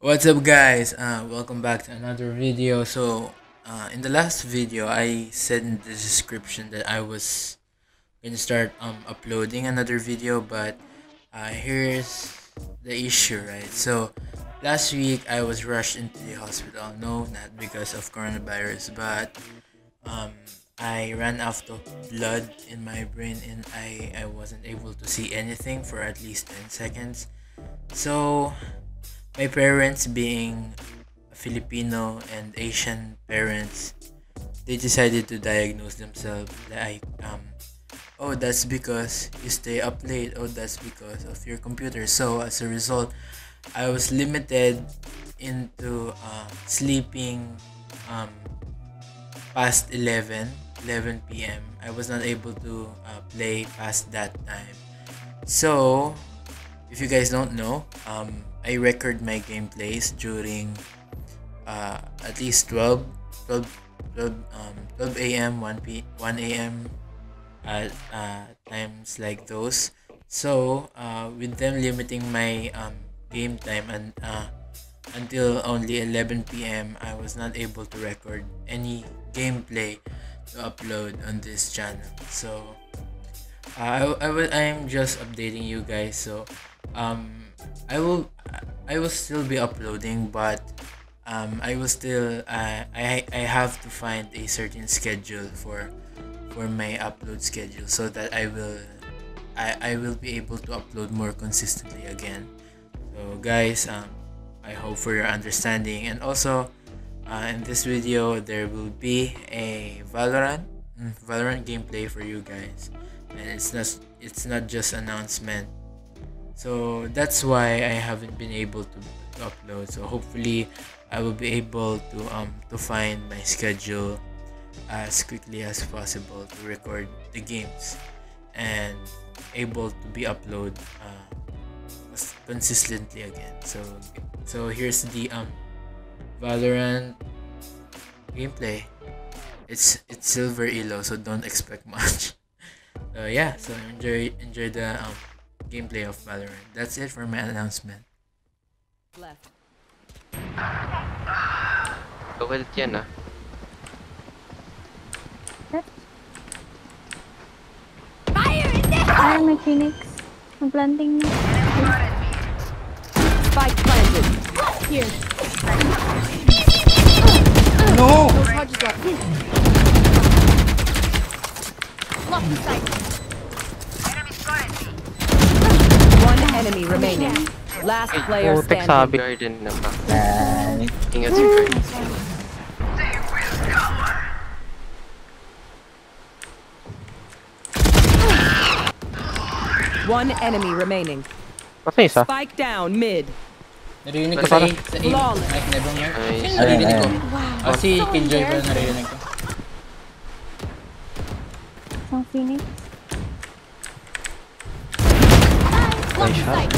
What's up guys, welcome back to another video. So in the last video I said in the description that I was gonna start uploading another video, but here's the issue, right? So last week I was rushed into the hospital. No, not because of coronavirus, but I ran out of blood in my brain and I wasn't able to see anything for at least 10 seconds. So my parents, being Filipino and Asian parents, they decided to diagnose themselves like, oh, that's because you stay up late, oh, that's because of your computer. So as a result, I was limited into sleeping past 11 p.m. I was not able to play past that time. So if you guys don't know, I record my gameplays during at least 12 a.m., 1 a.m. at times like those. So with them limiting my game time and until only 11 p.m. I was not able to record any gameplay to upload on this channel. So I'm just updating you guys. So I will still be uploading, but I will still I have to find a certain schedule for my upload schedule, so that I will be able to upload more consistently again. So guys, I hope for your understanding. And also in this video there will be a Valorant gameplay for you guys, and it's not just announcement. So that's why I haven't been able to upload. So hopefully I will be able to find my schedule as quickly as possible to record the games and able to be upload consistently again. So here's the Valorant gameplay. It's silver elo, so don't expect much. So yeah, so enjoy the gameplay of Valorant. That's it for my announcement. Left. Kawalit yan ah. Fire in there! Ah, may Phoenix. Ang planting niya. Spike planted. Here. No! Those hodges are in. Lock the sight. Enemy strategy. Enemy remaining. Last player standing. Garden na pa. Ingat yung garden. One enemy remaining. Spike down mid. Narinig ko sa A. Sa A. Like never mind. Narinig ko. Oh, si Kinjoy ko narinig ko. Ang Phoenix. Nice shot.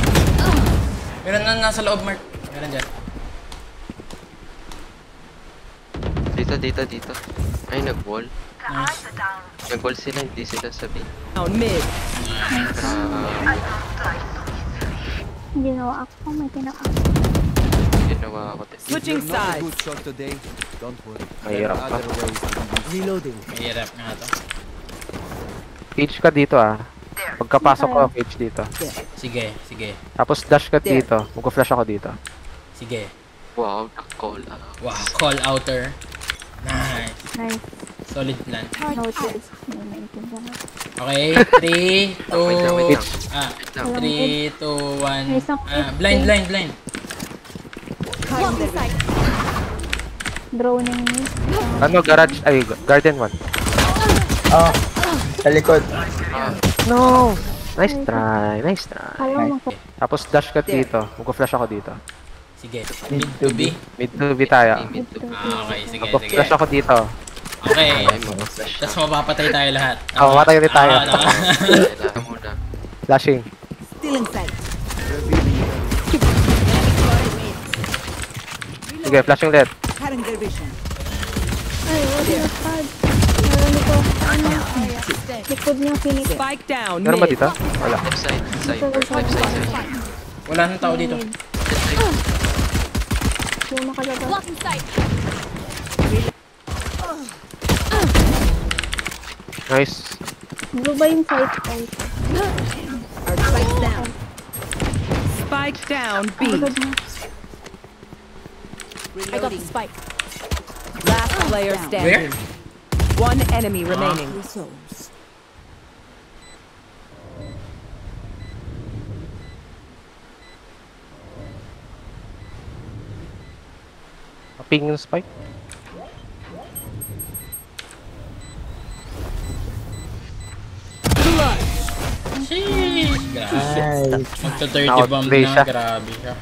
Meron na nasa loob, Mark. Meron dyan. Dito. Ay, nag-wall. Nice. Nag-wall sila, hindi sila sabi. Down mid. Ginawa ako, may ginawa ako. Switching sides. Mahirap ka. Mahirap nga to. Page ka dito ah. Pagkapasok ko, Sage dito. Sige. Tapos dash ka dito. Magka-flash ako dito. Sige. Wow, call out. Wow, call outer. Nice. Solid plan. Okay, 3, 2, 1. Blind. Drone ng ano, garage, ay, garden one. Oh, talikod. No! Nice try. Okay. Tapos dash ka dito. Magka-flash ako dito. Sige. Mid to B tayo. Okay, sige. Magka-flash ako dito. Okay. Tapos mapapatay tayo lahat. Oo, matay ulit tayo. Flashing. Still inside. Sige, flashing ulit. Ay, what the fuck? Spike down. Meron ba dito? Wala. Left side. Wala nang tao dito. I got that. Blocking sight. Nice. Blue buying fight. Spike down. Spike down. B. I got the spike. Last player standing. Where? One enemy remaining. Ping yung spike. Sheesh! Grabe. Magta-30 bomb na. Grabe ka.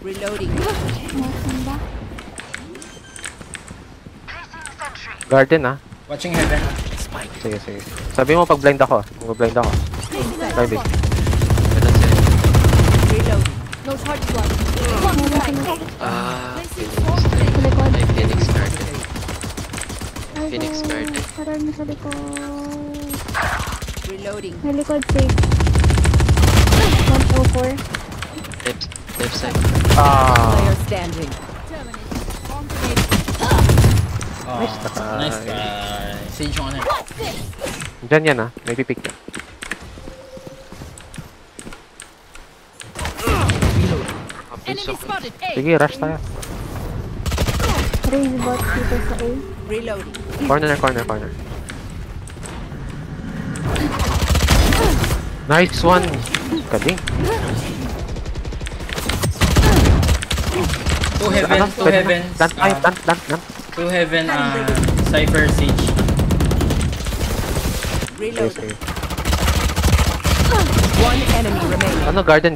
Reloading. Garden ah. Watching heaven. Sige, sige. Sabi mo pag blind ako. Pag blind ako. Bye. No charge block. Phoenix garden. Phoenix garden. Reloading. Helicopter safe. 104. Left side. Player standing. Nice guy. Sage on it. Diyan yan ah. May pipick ka. Sige, rush tayo. Raise bot dito sa A. Corner. Nice one! Kading. Two heaven. Dant. Two heaven, Cypher Siege. Reloading. One enemy remaining. Ano, garden.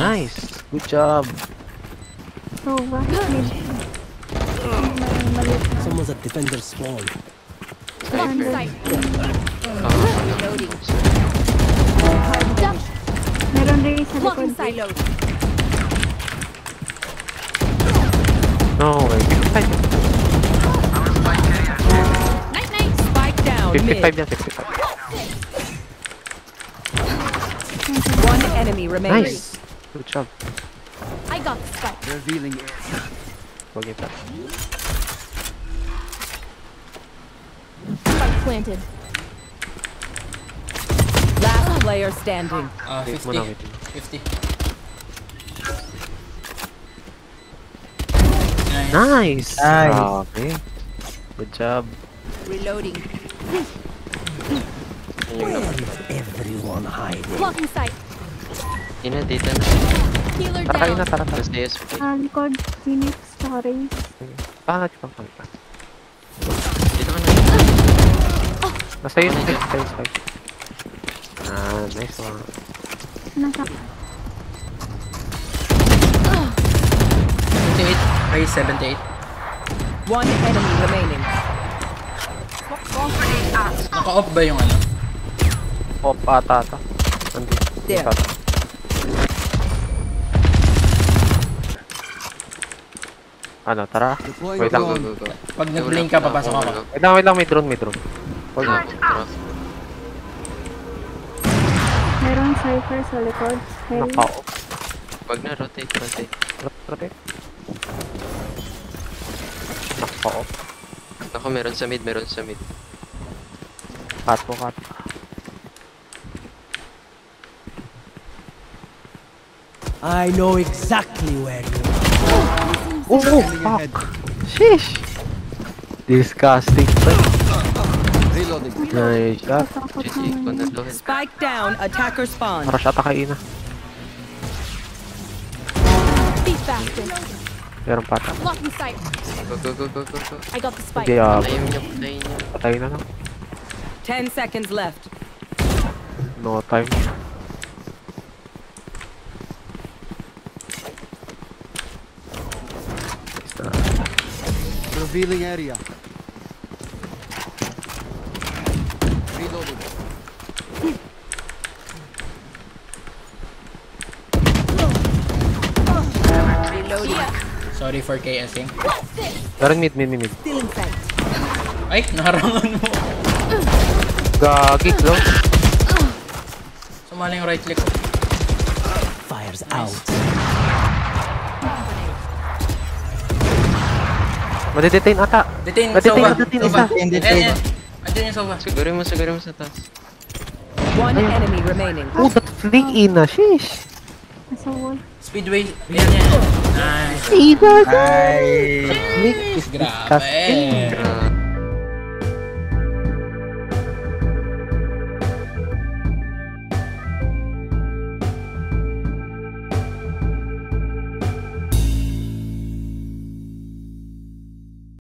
Nice! Good job! Someone's at defender's spawn. No way. 55. One enemy remaining. Nice! Good job. I got the spike. Revealing it. We'll get that. Spike planted. Last player standing. 50. Nice. Oh, okay. Good job. Reloading. Everyone hide. Blocking sight. Ina, dito na. Tara. Likod, Phoenix, sorry. Pangat. Dito ka na. Basta yun, spike. Nice one. Ay, 78. One enemy remaining. Naka-off ba yung ano? Off ata ata. Nandito. Ano, tara? Wait lang. Pag nag-blink ka, papasok ako. Wait lang, may drone. Meron cypher sa likod. Nakao. Wag na, rotate. Nakao. Ako, meron sa mid. Cut. I know exactly where you are. Oh fuck! Sheesh! Disgusting. Reloading. Nice shot. Spike down, attacker spawn. Rush atake ina. Meron pata. Go. I got the spike. Patay na lang. 10 seconds left. No time. Revealing area. Reloading. Reloading. Sorry for KSing. Darang mid. Still inside. Ay, naharangan mo. Gagik, lo. Saan Maling right click. Fires nice. Out. Madi-detain ata. Detain, soba. Detain. Andiyan yung soba. Sigurin mo sa taas. One enemy remaining. Oh, that fling in na. Sheesh. Nasa wall. Speedway. Ayan. Nice. Nice. Fling is disgusting.